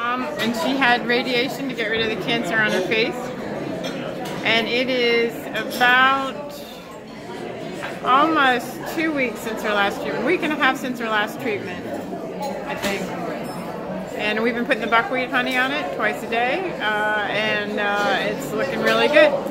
And she had radiation to get rid of the cancer on her face. And it is about almost 2 weeks since her last treatment, a week and a half since her last treatment, I think. And we've been putting the buckwheat honey on it twice a day, and it's looking really good.